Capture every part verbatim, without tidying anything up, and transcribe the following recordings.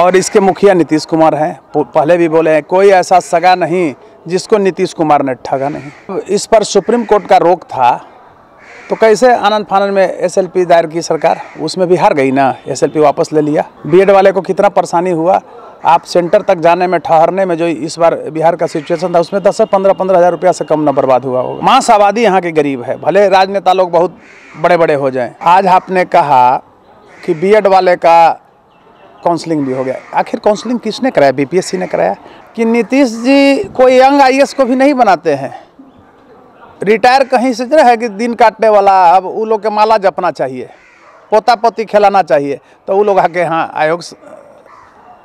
और इसके मुखिया नीतीश कुमार हैं। पहले भी बोले हैं कोई ऐसा सगा नहीं जिसको नीतीश कुमार ने ठगा नहीं। इस पर सुप्रीम कोर्ट का रोक था तो कैसे आनंद फानन में एसएलपी दायर की सरकार, उसमें भी हार गई ना, एसएलपी वापस ले लिया। बीएड वाले को कितना परेशानी हुआ, आप सेंटर तक जाने में ठहरने में जो इस बार बिहार का सिचुएशन था उसमें दस से पंद्रह पंद्रह हज़ार रुपया से कम न बर्बाद हुआ होगा। मास आबादी यहाँ के गरीब है, भले राजनेता लोग बहुत बड़े बड़े हो जाएं। आज आपने कहा कि बीएड वाले का काउंसलिंग भी हो गया, आखिर काउंसलिंग किसने कराया? बीपीएससी ने कराया कि नीतीश जी कोई यंग आईएएस को भी नहीं बनाते हैं। रिटायर कहीं से है कि दिन काटने वाला, अब वो लोग के माला जपना चाहिए, पोता पोती खिलाना चाहिए, तो वो लोग आके यहाँ आयोग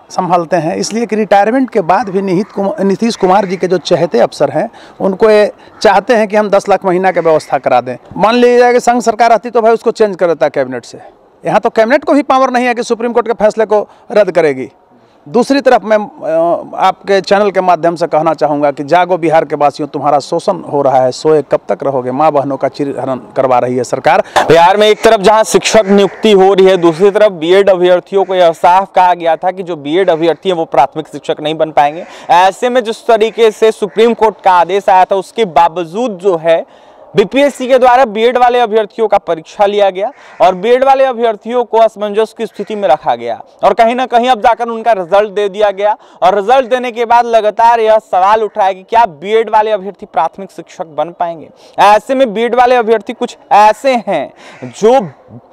संभालते हैं। इसलिए कि रिटायरमेंट के बाद भी नीतीश कुमार नीतीश कुमार जी के जो चहेते अफसर हैं उनको ये चाहते हैं कि हम दस लाख महीना की व्यवस्था करा दें। मान लीजिए कि संघ सरकार आती तो भाई उसको चेंज कर देता कैबिनेट से। यहाँ तो कैबिनेट को भी पावर नहीं है कि सुप्रीम कोर्ट के फैसले को रद्द करेगी। दूसरी तरफ मैं आपके चैनल के माध्यम से कहना चाहूँगा कि जागो बिहार के वासियों, तुम्हारा शोषण हो रहा है, सोए कब तक रहोगे? माँ बहनों का चिरहरण करवा रही है सरकार। बिहार में एक तरफ जहाँ शिक्षक नियुक्ति हो रही है, दूसरी तरफ बीएड अभ्यर्थियों को यह साफ कहा गया था कि जो बीएड अभ्यर्थी हैं वो प्राथमिक शिक्षक नहीं बन पाएंगे। ऐसे में जिस तरीके से सुप्रीम कोर्ट का आदेश आया था उसके बावजूद जो है बीपीएससी के द्वारा बीएड वाले अभ्यर्थियों का परीक्षा लिया गया और बीएड वाले अभ्यर्थियों को असमंजस की स्थिति में रखा गया और कहीं ना कहीं अब जाकर उनका रिजल्ट दे दिया गया। और रिजल्ट देने के बाद लगातार यह सवाल उठाया कि क्या बीएड वाले अभ्यर्थी प्राथमिक शिक्षक बन पाएंगे। ऐसे में बीएड वाले अभ्यर्थी कुछ ऐसे हैं जो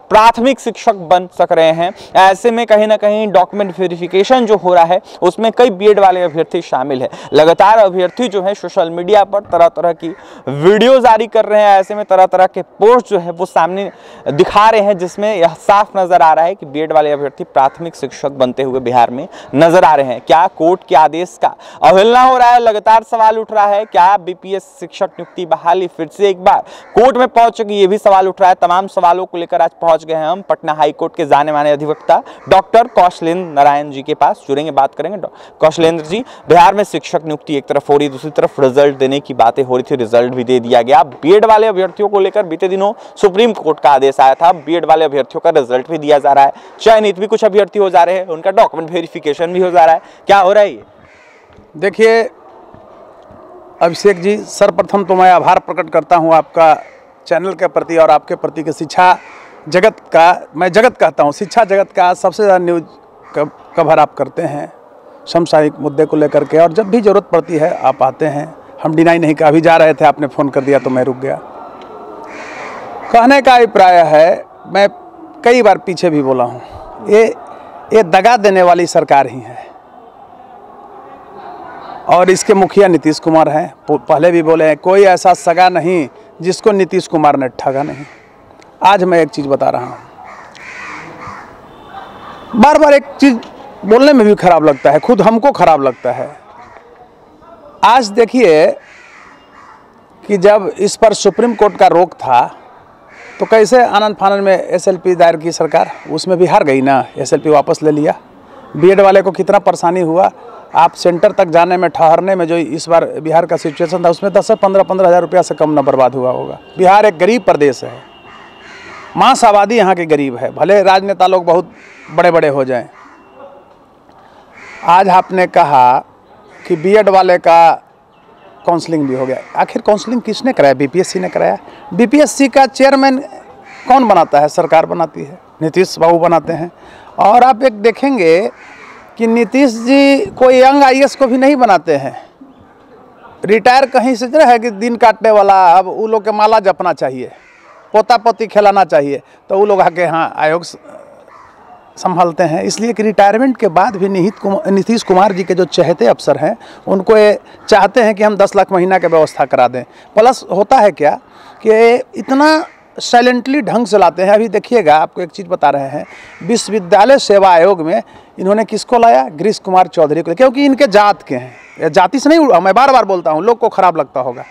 प्राथमिक शिक्षक बन सक रहे हैं। ऐसे में कहीं ना कहीं डॉक्यूमेंट वेरिफिकेशन जो हो रहा है उसमें कई बीएड वाले अभ्यर्थी शामिल है। लगातार अभ्यर्थी जो है सोशल मीडिया पर तरह तरह की वीडियो जारी कर रहे हैं, ऐसे में तरह तरह के पोस्ट जो है वो सामने दिखा रहे हैं जिसमें यह साफ नजर आ रहा है कि बीएड वाले अभ्यर्थी प्राथमिक शिक्षक बनते हुए बिहार में नजर आ रहे हैं। क्या कोर्ट के आदेश का अवहेलना हो रहा है? लगातार सवाल उठ रहा है। क्या बीपीएस शिक्षक नियुक्ति बहाली फिर से एक बार कोर्ट में पहुंच चुकी, ये भी सवाल उठ रहा है। तमाम सवालों को लेकर आज पहुंच गए हैं हम पटना हाई कोर्ट के जाने माने अधिवक्ता डॉक्टर कौशलेंद्र नारायण जी के पास। जुड़ेंगे, बात करेंगे। कौशलेंद्र जी, बिहार में शिक्षक नियुक्ति एक तरफ हो रही, दूसरी तरफ रिजल्ट देने की बातें हो रही थी, रिजल्ट भी दे दिया गया। बीएड वाले अभ्यर्थियों को लेकर बीते दिनों सुप्रीम कोर्ट का आदेश आया था, बीएड वाले अभ्यर्थियों का रिजल्ट भी दिया जा रहा है, चयनित भी कुछ अभ्यर्थी हो जा रहे हैं, उनका डॉक्यूमेंट वेरिफिकेशन भी हो जा रहा है। क्या हो रहा है ये? देखिए अभिषेक जी, सर्वप्रथम तो मैं आभार प्रकट करता हूँ आपका चैनल के प्रति और आपके प्रति की शिक्षा जगत का, मैं जगत कहता हूँ, शिक्षा जगत का सबसे ज़्यादा न्यूज कवर आप करते हैं समसामयिक मुद्दे को लेकर के, और जब भी ज़रूरत पड़ती है आप आते हैं। हम डिनाई नहीं कर, अभी जा रहे थे आपने फ़ोन कर दिया तो मैं रुक गया। कहने का अभिप्राय है, मैं कई बार पीछे भी बोला हूँ, ये ये दगा देने वाली सरकार ही है और इसके मुखिया नीतीश कुमार हैं। पहले भी बोले हैं कोई ऐसा सगा नहीं जिसको नीतीश कुमार ने ठगा नहीं। आज मैं एक चीज़ बता रहा हूँ, बार बार एक चीज़ बोलने में भी खराब लगता है, खुद हमको खराब लगता है। आज देखिए कि जब इस पर सुप्रीम कोर्ट का रोक था तो कैसे आनंद फानन में एसएलपी दायर की सरकार, उसमें भी हार गई ना, एसएलपी वापस ले लिया। बीएड वाले को कितना परेशानी हुआ, आप सेंटर तक जाने में ठहरने में जो इस बार बिहार का सिचुएशन था उसमें दस से पंद्रह पंद्रह हज़ार रुपया से कम न बर्बाद हुआ होगा। बिहार एक गरीब प्रदेश है, मास आबादी यहाँ के गरीब है, भले राजनेता लोग बहुत बड़े बड़े हो जाएं। आज आपने कहा कि बीएड वाले का काउंसलिंग भी हो गया, आखिर काउंसलिंग किसने कराया? बीपीएससी ने कराया। बीपीएससी का चेयरमैन कौन बनाता है? सरकार बनाती है, नीतीश बाबू बनाते हैं। और आप एक देखेंगे कि नीतीश जी कोई यंग आईएएस को भी नहीं बनाते हैं। रिटायर कहीं से है कि दिन काटने वाला, अब वो लोग के माला जपना चाहिए, पोता पोती खिलाना चाहिए, तो वो लोग आके यहाँ आयोग संभालते हैं। इसलिए कि रिटायरमेंट के बाद भी नीतीश कुमार जी के जो चहेते अफसर हैं उनको ये चाहते हैं कि हम दस लाख महीना की व्यवस्था करा दें। प्लस होता है क्या कि इतना साइलेंटली ढंग से लाते हैं। अभी देखिएगा, आपको एक चीज़ बता रहे हैं, विश्वविद्यालय सेवा आयोग में इन्होंने किसको लाया? गिरीश कुमार चौधरी को, क्योंकि इनके जात के हैं। जाति से नहीं, मैं बार बार बोलता हूँ, लोग को खराब लगता होगा,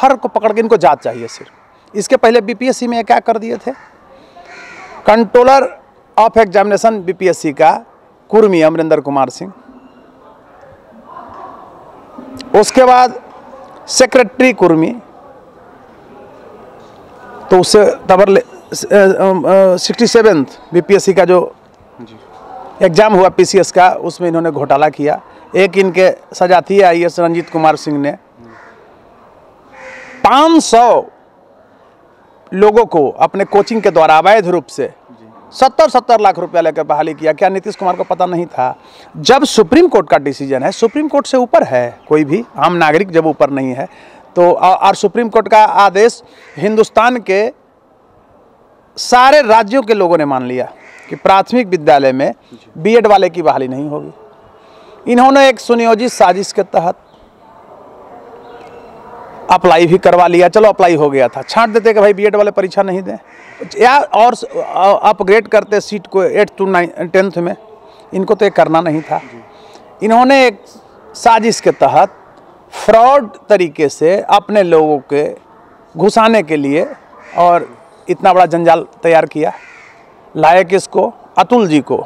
हर को पकड़ के इनको जात चाहिए सिर्फ। इसके पहले बीपीएससी में क्या कर दिए थे? कंट्रोलर ऑफ एग्जामिनेशन बीपीएससी का कुर्मी अमरिंदर कुमार सिंह, उसके बाद सेक्रेटरी कुर्मी, तो उससे तबर सिक्सटी सेवेंथ बीपीएससी का जो एग्ज़ाम हुआ पीसीएस का, उसमें इन्होंने घोटाला किया। एक इनके सजाती आईएएस रंजीत कुमार सिंह ने पाँच सौ लोगों को अपने कोचिंग के द्वारा अवैध रूप से सत्तर सत्तर लाख रुपया लेकर बहाली किया। क्या नीतीश कुमार को पता नहीं था? जब सुप्रीम कोर्ट का डिसीजन है, सुप्रीम कोर्ट से ऊपर है कोई भी आम नागरिक, जब ऊपर नहीं है तो, और सुप्रीम कोर्ट का आदेश हिंदुस्तान के सारे राज्यों के लोगों ने मान लिया कि प्राथमिक विद्यालय में बीएड वाले की बहाली नहीं होगी। इन्होंने एक सुनियोजित साजिश के तहत अप्लाई भी करवा लिया। चलो अप्लाई हो गया था, छांट देते कि भाई बीएड वाले परीक्षा नहीं दें या और अपग्रेड करते सीट को एट टू नाइन टेंथ में। इनको तो ये करना नहीं था। इन्होंने एक साजिश के तहत फ्रॉड तरीके से अपने लोगों के घुसाने के लिए और इतना बड़ा जंजाल तैयार किया। लाए किसको? अतुल जी को।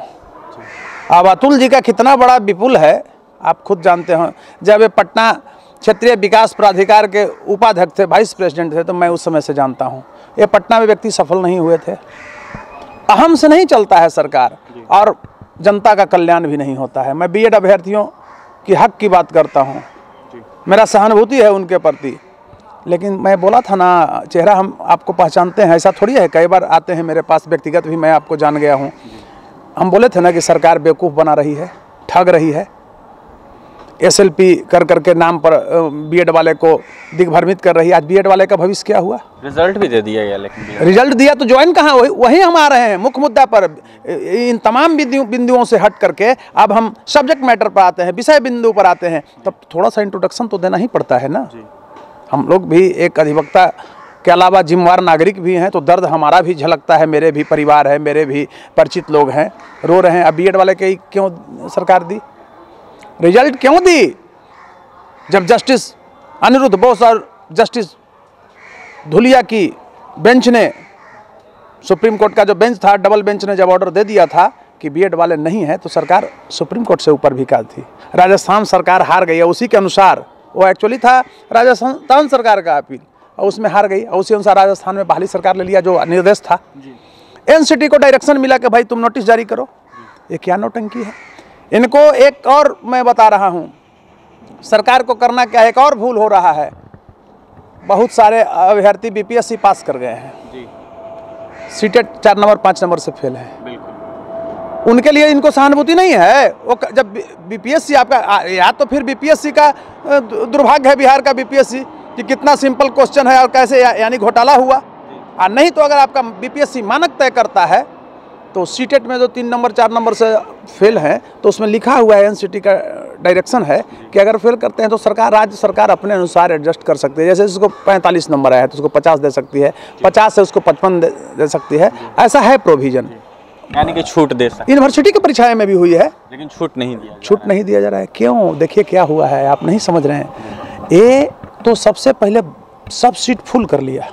अब अतुल जी का कितना बड़ा विपुल है आप खुद जानते हो। जब ये पटना क्षेत्रीय विकास प्राधिकार के उपाध्यक्ष थे, वाइस प्रेसिडेंट थे, तो मैं उस समय से जानता हूँ। ये पटना में व्यक्ति सफल नहीं हुए थे। अहम से नहीं चलता है सरकार और जनता का कल्याण भी नहीं होता है। मैं बीएड अभ्यर्थियों की हक की बात करता हूँ, मेरा सहानुभूति है उनके प्रति। लेकिन मैं बोला था ना, चेहरा हम आपको पहचानते हैं, ऐसा थोड़ी है। कई बार आते हैं मेरे पास व्यक्तिगत भी, मैं आपको जान गया हूँ। हम बोले थे ना कि सरकार बेवकूफ़ बना रही है, ठग रही है। एसएलपी कर कर के नाम पर बीएड वाले को दिग्भ्रमित कर रही है। आज बीएड वाले का भविष्य क्या हुआ? रिजल्ट भी दे दिया गया, लेकिन रिजल्ट दिया तो ज्वाइन कहाँ? वही वही हम आ रहे हैं मुख्य मुद्दा पर। इन तमाम बिंदुओं से हट करके अब हम सब्जेक्ट मैटर पर आते हैं, विषय बिंदु पर आते हैं। तब थोड़ा सा इंट्रोडक्शन तो देना ही पड़ता है ना। हम लोग भी एक अधिवक्ता के अलावा जिम्मेवार नागरिक भी हैं, तो दर्द हमारा भी झलकता है। मेरे भी परिवार है, मेरे भी परिचित लोग हैं, रो रहे हैं। अब बीएड वाले के क्यों सरकार दी, रिजल्ट क्यों दी? जब जस्टिस अनिरुद्ध बोस और जस्टिस धुलिया की बेंच ने, सुप्रीम कोर्ट का जो बेंच था, डबल बेंच ने जब ऑर्डर दे दिया था कि बीएड वाले नहीं हैं, तो सरकार सुप्रीम कोर्ट से ऊपर भी काल थी। राजस्थान सरकार हार गई है, उसी के अनुसार। वो एक्चुअली था राजस्थान सरकार का अपील और उसमें हार गई, और उसी अनुसार राजस्थान में बहाली सरकार ने लिया जो निर्देश था। एनसीटी को डायरेक्शन मिला कि भाई तुम नोटिस जारी करो। ये क्या नौटंकी है? इनको एक और मैं बता रहा हूँ, सरकार को करना क्या है, एक और भूल हो रहा है। बहुत सारे अभ्यर्थी बीपीएससी पास कर गए हैं, सीटेट चार नंबर पाँच नंबर से फेल है। बिल्कुल उनके लिए इनको सहानुभूति नहीं है। वो जब बीपीएससी आपका, या तो फिर बीपीएससी का दुर्भाग्य है बिहार का बीपीएससी कि कितना सिंपल क्वेश्चन है और कैसे या, यानी घोटाला हुआ। और नहीं तो अगर आपका बीपीएससी मानक तय करता है तो सीटेट में जो तीन नंबर चार नंबर से फेल हैं, तो उसमें लिखा हुआ है, एनसीटी का डायरेक्शन है कि अगर फेल करते हैं तो सरकार, राज्य सरकार अपने अनुसार एडजस्ट कर सकती है। जैसे उसको पैंतालीस नंबर आया है तो उसको पचास दे सकती है, पचास से उसको पचपन दे सकती है। ऐसा है प्रोविजन, यानी कि छूट दे सकते। यूनिवर्सिटी की परीक्षाएं में भी हुई है, लेकिन छूट नहीं दिया, छूट नहीं दिया जा रहा है। क्यों? देखिए क्या हुआ है, आप नहीं समझ रहे हैं। ये तो सबसे पहले सब सीट फुल कर लिया।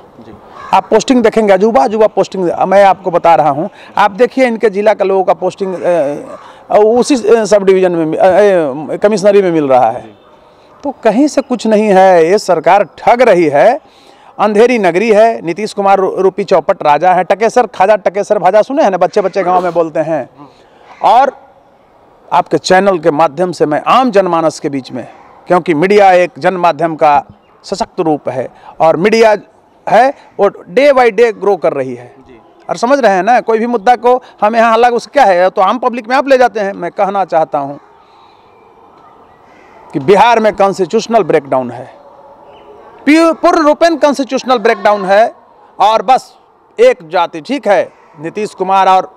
आप पोस्टिंग देखेंगे, अजूबा अजूबा पोस्टिंग मैं आपको बता रहा हूं। आप देखिए इनके जिला का लोगों का पोस्टिंग उसी सब डिवीजन में, कमिश्नरी में मिल रहा है। तो कहीं से कुछ नहीं है। ये सरकार ठग रही है, अंधेरी नगरी है। नीतीश कुमार रूपी चौपट राजा है। टकेसर खाजा, टकेसर भाजा सुने हैं ना, बच्चे बच्चे गांव में बोलते हैं। और आपके चैनल के माध्यम से मैं आम जनमानस के बीच में, क्योंकि मीडिया एक जन माध्यम का सशक्त रूप है और मीडिया है वो डे बाई डे ग्रो कर रही है। और समझ रहे हैं ना, कोई भी मुद्दा को हम यहाँ, हालांकि उस क्या है तो आम पब्लिक में आप ले जाते हैं। मैं कहना चाहता हूँ कि बिहार में कॉन्स्टिट्यूशनल ब्रेकडाउन है, पूर्ण रूपेण कॉन्स्टिट्यूशनल ब्रेकडाउन है। और बस एक जाति, ठीक है, नीतीश कुमार और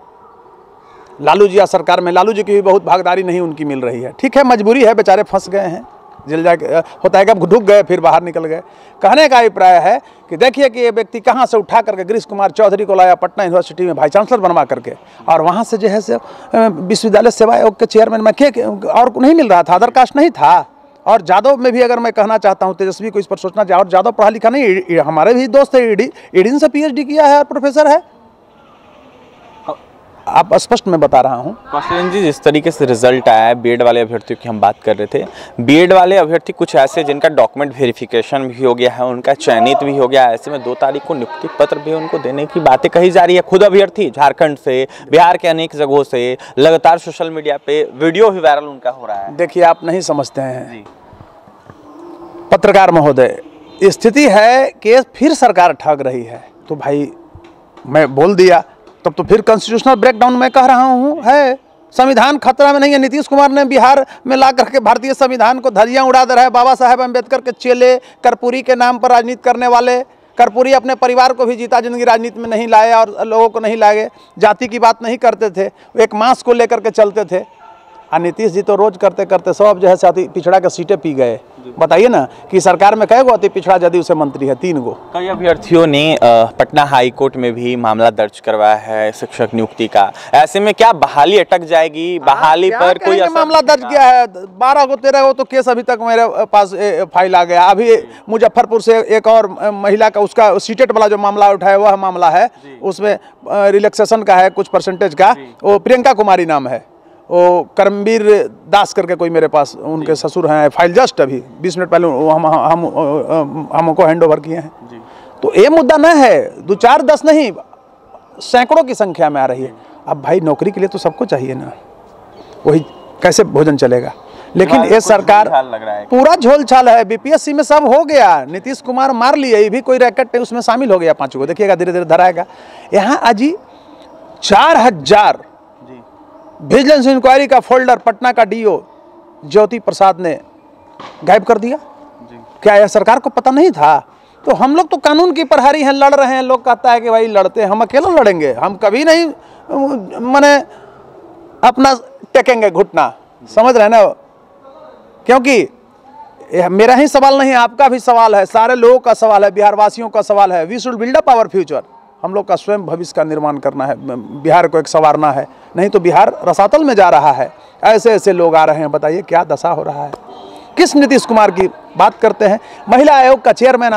लालू जी सरकार में, लालू जी की भी बहुत भागदारी नहीं उनकी मिल रही है। ठीक है, मजबूरी है, बेचारे फंस गए हैं जेल जाके, होता है कि अब ढुक गए फिर बाहर निकल गए। कहने का अभिप्राय है कि देखिए कि ये व्यक्ति कहाँ से उठा करके गिरीश कुमार चौधरी को लाया पटना यूनिवर्सिटी में वाइस चांसलर बनवा करके, और वहाँ से जो है से विश्वविद्यालय सेवा आयोग के चेयरमैन में के, और नहीं मिल रहा था, अदर कास्ट नहीं था। और जादव में भी अगर मैं कहना चाहता हूँ, तेजस्वी को इस पर सोचना चाहिए। और जादव पढ़ा लिखा नहीं, हमारे भी दोस्त है, ईडी ईडिन से पीएचडी किया है और प्रोफेसर है। आप स्पष्ट मैं बता रहा हूं। कौशलेंद्र जी, जिस तरीके से रिजल्ट आया है, बीएड वाले अभ्यर्थियों की हम बात कर रहे थे, बीएड वाले अभ्यर्थी कुछ ऐसे जिनका डॉक्यूमेंट वेरिफिकेशन भी हो गया है, उनका चयनित भी हो गया है, ऐसे में दो तारीख को नियुक्ति पत्र भी उनको देने की बातें कही जा रही है। खुद अभ्यर्थी झारखंड से, बिहार के अनेक जगहों से लगातार सोशल मीडिया पे वीडियो भी वायरल उनका हो रहा है। देखिए, आप नहीं समझते हैं पत्रकार महोदय, स्थिति है कि फिर सरकार ठग रही है। तो भाई मैं बोल दिया, तब तो फिर कॉन्स्टिट्यूशनल ब्रेकडाउन मैं कह रहा हूँ है। संविधान खतरा में नहीं है। नीतीश कुमार ने बिहार में ला करके भारतीय संविधान को धज्जियाँ उड़ा दे रहा है। बाबा साहेब अम्बेडकर के चेले कर्पूरी के नाम पर राजनीति करने वाले, कर्पूरी अपने परिवार को भी जीता जिंदगी राजनीति में नहीं लाए और लोगों को नहीं लाए। जाति की बात नहीं करते थे, एक मांस को लेकर के चलते थे। और नीतीश जी तो रोज करते करते सब जो है साथी पिछड़ा के सीटें पी गए। बताइए ना कि सरकार में कएगो अति पिछड़ा यदि उसे मंत्री है तीन गो। कई अभ्यर्थियों ने पटना हाई कोर्ट में भी मामला दर्ज करवाया है शिक्षक नियुक्ति का। ऐसे में क्या बहाली अटक जाएगी? बहाली पर कोई मामला दर्ज किया है, बारह गो तेरह गो तो केस अभी तक मेरे पास फाइल आ गया। अभी मुजफ्फरपुर से एक और महिला का, उसका सीटेट वाला जो मामला उठाया वह मामला है, उसमें रिलैक्सेशन का है कुछ परसेंटेज का। वो प्रियंका कुमारी नाम है, वो कर्मवीर दास करके कोई मेरे पास उनके ससुर हैं, फाइल जस्ट अभी बीस मिनट पहले हम हम हमको हम हैंड ओवर किए हैं। तो ये मुद्दा न है, दो चार दस नहीं सैकड़ों की संख्या में आ रही है। अब भाई नौकरी के लिए तो सबको चाहिए ना, वही कैसे भोजन चलेगा। लेकिन ये सरकार पूरा झोल छाल है। बीपीएससी में सब हो गया, नीतीश कुमार मार लिए, ये भी कोई रैकेट उसमें शामिल हो गया पाँच को। देखिएगा धीरे धीरे धराएगा। यहाँ अजी चार हजार विजिलेंस इंक्वायरी का फोल्डर पटना का डीओ ज्योति प्रसाद ने गायब कर दिया जी। क्या यह सरकार को पता नहीं था? तो हम लोग तो कानून की प्रहरी हैं, लड़ रहे हैं। लोग कहता है कि भाई लड़ते हम अकेले लड़ेंगे, हम कभी नहीं माने अपना टेकेंगे घुटना, समझ रहे ना। क्योंकि मेरा ही सवाल नहीं, आपका भी सवाल है, सारे लोगों का सवाल है, बिहार वासियों का सवाल है। We should build up our future. हम लोग का स्वयं भविष्य का निर्माण करना है, बिहार को एक संवारना है, नहीं तो बिहार रसातल में जा रहा है। ऐसे ऐसे लोग आ रहे हैं, बताइए क्या दशा हो रहा है। किस नीतीश कुमार की बात करते हैं? महिला आयोग का चेयरमैन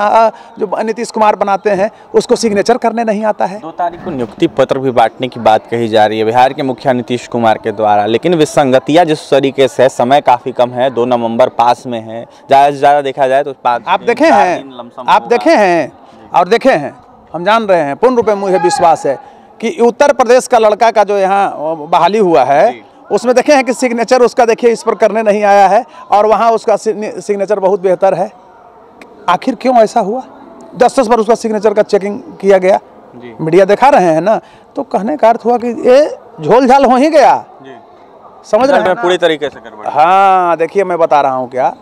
जो नीतीश कुमार बनाते हैं, उसको सिग्नेचर करने नहीं आता है। दो तारीख को नियुक्ति पत्र भी बांटने की बात कही जा रही है बिहार के मुखिया नीतीश कुमार के द्वारा। लेकिन विसंगतियाँ जिस तरीके से, समय काफ़ी कम है, दो नवंबर पास में है, ज़्यादा से ज़्यादा देखा जाए तो आप देखे हैं, आप देखे हैं और देखे हैं, हम जान रहे हैं, पूर्ण रूप में मुझे विश्वास है कि उत्तर प्रदेश का लड़का का जो यहाँ बहाली हुआ है, उसमें देखे हैं कि सिग्नेचर उसका देखिए इस पर करने नहीं आया है और वहाँ उसका सिग्नेचर बहुत बेहतर है। आखिर क्यों ऐसा हुआ? जस्टिस पर उसका सिग्नेचर का चेकिंग किया गया जी। मीडिया दिखा रहे हैं ना, तो कहने का अर्थ हुआ कि ये झोलझाल हो ही गया जी। समझ रहे हैं पूरी तरीके से गड़बड़। हाँ देखिए, मैं बता रहा हूँ, क्या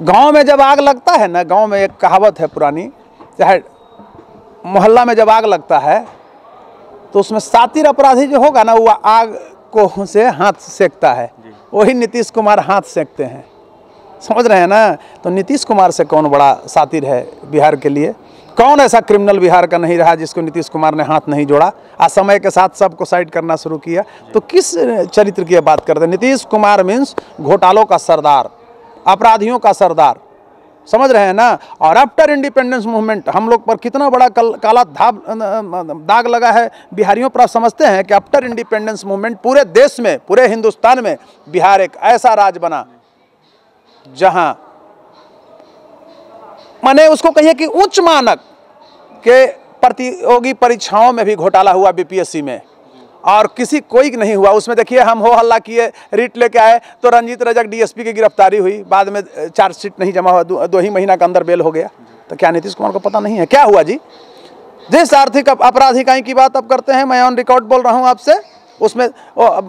गाँव में जब आग लगता है ना, गाँव में एक कहावत है पुरानी, चाहे मोहल्ला में जब आग लगता है तो उसमें सातिर अपराधी जो होगा ना, वो आग को से हाथ सेकता है। वही नीतीश कुमार हाथ सेकते हैं, समझ रहे हैं ना। तो नीतीश कुमार से कौन बड़ा सातिर है बिहार के लिए? कौन ऐसा क्रिमिनल बिहार का नहीं रहा जिसको नीतीश कुमार ने हाथ नहीं जोड़ा? आज समय के साथ सबको साइड करना शुरू किया, तो किस चरित्र की बात करते हैं? नीतीश कुमार मीन्स घोटालों का सरदार, अपराधियों का सरदार, समझ रहे हैं ना। और आफ्टर इंडिपेंडेंस मूवमेंट हम लोग पर कितना बड़ा कल, काला धाब दाग लगा है। बिहारियों पर आप समझते हैं कि आफ्टर इंडिपेंडेंस मूवमेंट पूरे देश में, पूरे हिंदुस्तान में बिहार एक ऐसा राज्य बना जहां माने उसको कहिए कि उच्च मानक के प्रतियोगी परीक्षाओं में भी घोटाला हुआ बीपीएससी में, और किसी कोई नहीं हुआ। उसमें देखिए हम हो हल्ला किए, रिट लेके आए तो रंजीत रजक डीएसपी की गिरफ्तारी हुई, बाद में चार्जशीट नहीं जमा हुआ, दो, दो ही महीना के अंदर बेल हो गया। तो क्या नीतीश कुमार को पता नहीं है क्या हुआ जी? जिस आर्थिक अपराध इकाई की बात आप करते हैं, मैं ऑन रिकॉर्ड बोल रहा हूँ आपसे, उसमें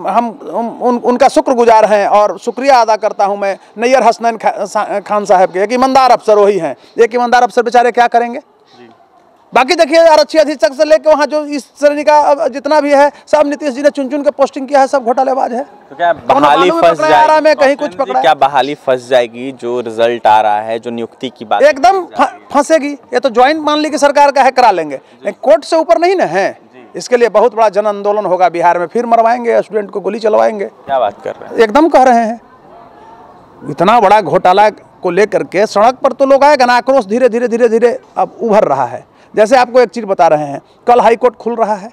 हम उन, उनका शुक्रगुजार हैं और शुक्रिया अदा करता हूँ मैं नैयर हसनैन खान साहब के। एक ईमानदार अफसर वही हैं, एक ईमानदार अफसर बेचारे क्या करेंगे। बाकी देखिए आरक्षी अधीक्षक से लेकर वहाँ जो इस श्रेणी का जितना भी है, सब नीतीश जी ने चुन चुन के पोस्टिंग किया है, सब घोटालेबाज है। तो क्या बहाली फंस जाएगी? कहीं कुछ पकड़ा, क्या बहाली फंस जाएगी? जो रिजल्ट आ रहा है, जो नियुक्ति की बात, एकदम फंसेगी। ये तो ज्वाइंट मान ली कि सरकार का है, करा लेंगे, लेकिन कोर्ट से ऊपर नहीं ना है। इसके लिए बहुत बड़ा जन आंदोलन होगा बिहार में, फिर मरवाएंगे स्टूडेंट को, गोली चलवाएंगे। क्या बात कर रहे हैं, एकदम कह रहे हैं। इतना बड़ा घोटाला को लेकर के सड़क पर तो लोग आएगा ना, आक्रोश धीरे धीरे धीरे धीरे अब उभर रहा है। जैसे आपको एक चीज़ बता रहे हैं, कल हाई कोर्ट खुल रहा है,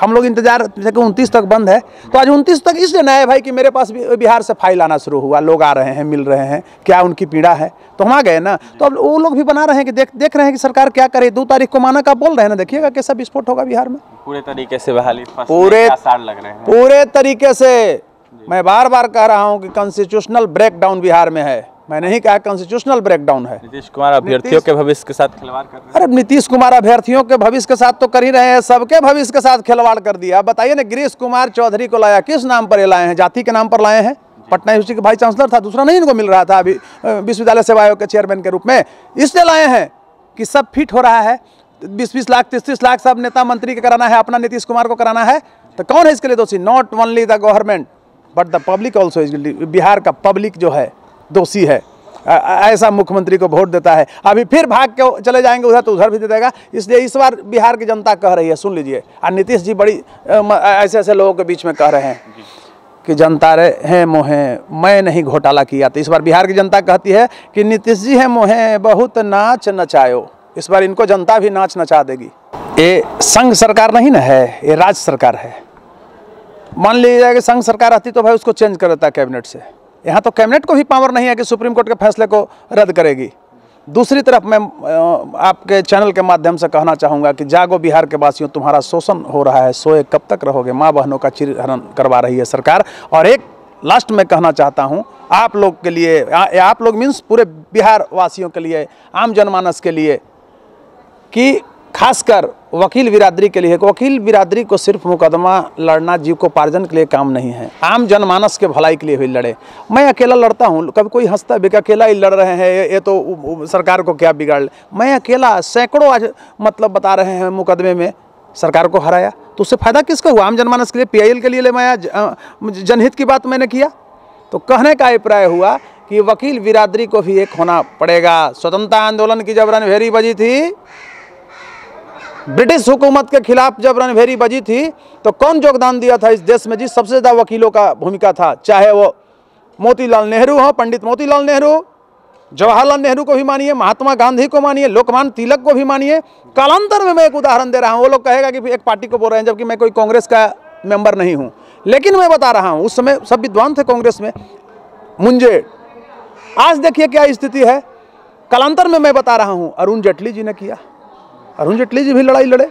हम लोग इंतजार कि उनतीस तक बंद है, तो आज उनतीस तक इसलिए नया है भाई कि मेरे पास बिहार से फाइल आना शुरू हुआ, लोग आ रहे हैं, मिल रहे हैं, क्या उनकी पीड़ा है, तो हम आ गए ना। तो अब वो लोग भी बना रहे हैं कि देख देख रहे हैं कि सरकार क्या करे। दो तारीख को माना का बोल रहे हैं ना, देखिएगा कैसा विस्फोट होगा बिहार में। पूरे तरीके से बहाली पूरे लग रहे हैं पूरे तरीके से। मैं बार बार कह रहा हूँ कि कॉन्स्टिट्यूशनल ब्रेकडाउन बिहार में है, मैं नहीं कहा कॉन्स्टिट्यूशनल ब्रेकडाउन है। नीतीश कुमार अभ्यर्थियों के भविष्य के साथ खिलवाड़ कर रहे हैं। अरे नीतीश कुमार अभ्यर्थियों के भविष्य के साथ तो कर ही रहे हैं, सबके भविष्य के साथ खिलवाड़ कर दिया। बताइए ना, गिरीश कुमार चौधरी को लाया किस नाम पर लाए हैं? जाति के नाम पर लाए हैं। पटना यूनिवर्सिटी के वाइस चांसलर था, दूसरा नहीं इनको मिल रहा था अभी विश्वविद्यालय सेवा आयोग के चेयरमैन के रूप में, इसलिए लाए हैं कि सब फिट हो रहा है। बीस बीस लाख तीस तीस लाख सब नेता मंत्री के कराना है, अपना नीतीश कुमार को कराना है। तो कौन है इसके लिए दोषी? Not only the government but the public also. Bihar का पब्लिक जो है दोषी है, ऐसा मुख्यमंत्री को वोट देता है। अभी फिर भाग के चले जाएंगे उधर तो उधर भी दे देगा। इसलिए इस बार बिहार की जनता कह रही है, सुन लीजिए, और नीतीश जी बड़ी ऐसे ऐसे लोगों के बीच में कह रहे हैं कि जनता रे हैं मोहे, मैं नहीं घोटाला किया। तो इस बार बिहार की जनता कहती है कि नीतीश जी हैं मोहे बहुत नाच नचायो। इस बार इनको जनता भी नाच नचा देगी। ये संघ सरकार नहीं न है, ये राज्य सरकार है। मान लीजिए कि संघ सरकार रहती तो भाई उसको चेंज कर देता कैबिनेट से। यहाँ तो कैबिनेट को भी पावर नहीं है कि सुप्रीम कोर्ट के फैसले को रद्द करेगी। दूसरी तरफ मैं आपके चैनल के माध्यम से कहना चाहूँगा कि जागो बिहार के वासियों, तुम्हारा शोषण हो रहा है, सोए कब तक रहोगे? माँ बहनों का चिरहरण करवा रही है सरकार। और एक लास्ट में कहना चाहता हूँ आप लोग के लिए, आ, आप लोग मीन्स पूरे बिहार वासियों के लिए, आम जनमानस के लिए, कि खासकर वकील बिरादरी के लिए। वकील बिरादरी को सिर्फ मुकदमा लड़ना, जीव को पार्जन के लिए काम नहीं है, आम जनमानस के भलाई के लिए भी लड़े। मैं अकेला लड़ता हूँ, कभी कोई हंसता भी अकेला ही लड़ रहे हैं, ये तो सरकार को क्या बिगाड़ ले। मैं अकेला सैकड़ों आज मतलब बता रहे हैं मुकदमे में सरकार को हराया, तो उससे फ़ायदा किसको हुआ? आम जनमानस के लिए, पीआईएल के लिए ले मैं जनहित की बात मैंने किया। तो कहने का अभिप्राय हुआ कि वकील बिरादरी को भी एक होना पड़ेगा। स्वतंत्रता आंदोलन की जब रणभेरी बजी थी, ब्रिटिश हुकूमत के खिलाफ जब रणभेरी बजी थी, तो कौन योगदान दिया था इस देश में? जी सबसे ज़्यादा वकीलों का भूमिका था, चाहे वो मोतीलाल नेहरू हो, पंडित मोतीलाल नेहरू, जवाहरलाल नेहरू को भी मानिए, महात्मा गांधी को मानिए, लोकमान्य तिलक को भी मानिए। कालांतर में मैं एक उदाहरण दे रहा हूँ। वो लोग कहेगा कि एक पार्टी को बोल रहे हैं, जबकि मैं कोई कांग्रेस का मेम्बर नहीं हूँ, लेकिन मैं बता रहा हूँ उस समय सब विद्वान थे कांग्रेस में मुंजे। आज देखिए क्या स्थिति है। कालांतर में मैं बता रहा हूँ अरुण जेटली जी ने किया, अरुण जेटली जी भी लड़ाई लड़े,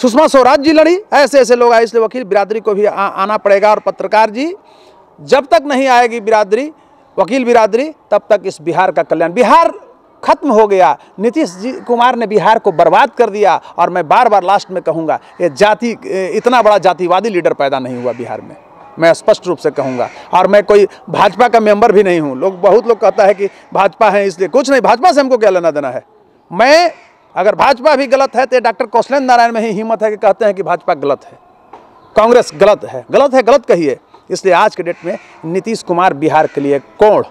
सुषमा स्वराज जी लड़ी, ऐसे ऐसे लोग आए। इसलिए वकील बिरादरी को भी आ, आना पड़ेगा। और पत्रकार जी, जब तक नहीं आएगी बिरादरी, वकील बिरादरी, तब तक इस बिहार का कल्याण। बिहार खत्म हो गया, नीतीश जी कुमार ने बिहार को बर्बाद कर दिया। और मैं बार बार लास्ट में कहूँगा, ये जाति, इतना बड़ा जातिवादी लीडर पैदा नहीं हुआ बिहार में, मैं स्पष्ट रूप से कहूँगा। और मैं कोई भाजपा का मेम्बर भी नहीं हूँ। लोग, बहुत लोग कहता है कि भाजपा है इसलिए, कुछ नहीं, भाजपा से हमको क्या लेना देना है। मैं, अगर भाजपा भी गलत है तो डॉक्टर कौशलेंद्र नारायण में ही हिम्मत है कि कहते हैं कि भाजपा गलत है, कांग्रेस गलत है। गलत है, गलत कहिए। इसलिए आज के डेट में नीतीश कुमार बिहार के लिए कोण,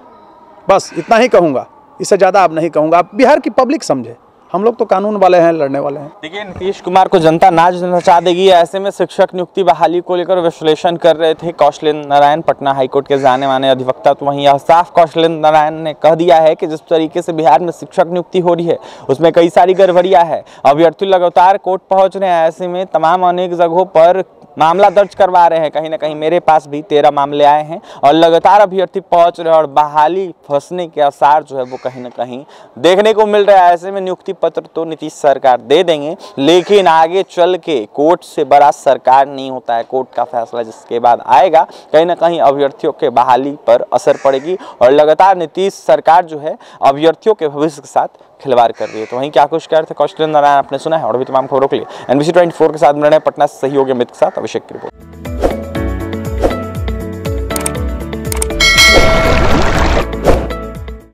बस इतना ही कहूँगा, इससे ज़्यादा अब नहीं कहूँगा। आप बिहार की पब्लिक समझे, हम लोग तो कानून वाले हैं, लड़ने वाले हैं। देखिए, नीतीश कुमार को जनता नाच नचा देगी। ऐसे में शिक्षक नियुक्ति बहाली को लेकर विश्लेषण कर रहे थे कौशलेंद्र नारायण, पटना हाईकोर्ट के जाने माने अधिवक्ता। तो वहीं यह साफ कौशलेंद्र नारायण ने कह दिया है कि जिस तरीके से बिहार में शिक्षक नियुक्ति हो रही है उसमें कई सारी गड़बड़ियाँ है। अभ्यर्थी लगातार कोर्ट पहुँच रहे हैं, ऐसे में तमाम अनेक जगहों पर मामला दर्ज करवा रहे हैं। कहीं ना कहीं मेरे पास भी तेरह मामले आए हैं और लगातार अभ्यर्थी पहुंच रहे हैं और बहाली फंसने के आसार जो है वो कहीं ना कहीं देखने को मिल रहा है। ऐसे में नियुक्ति पत्र तो नीतीश सरकार दे देंगे, लेकिन आगे चल के कोर्ट से बड़ा सरकार नहीं होता है। कोर्ट का फैसला जिसके बाद आएगा, कहीं ना कहीं अभ्यर्थियों के बहाली पर असर पड़ेगी। और लगातार नीतीश सरकार जो है अभ्यर्थियों के भविष्य के साथ खिलवाड़ कर रही है। तो वहीं क्या कुछ कर थे कौशलेंद्र नारायण आपने सुना है। और भी तमाम खबरों के लिए एनबीसी चौबीस के साथ मिलने पटना से सहयोगी अमित के साथ अभिषेक की रिपोर्ट।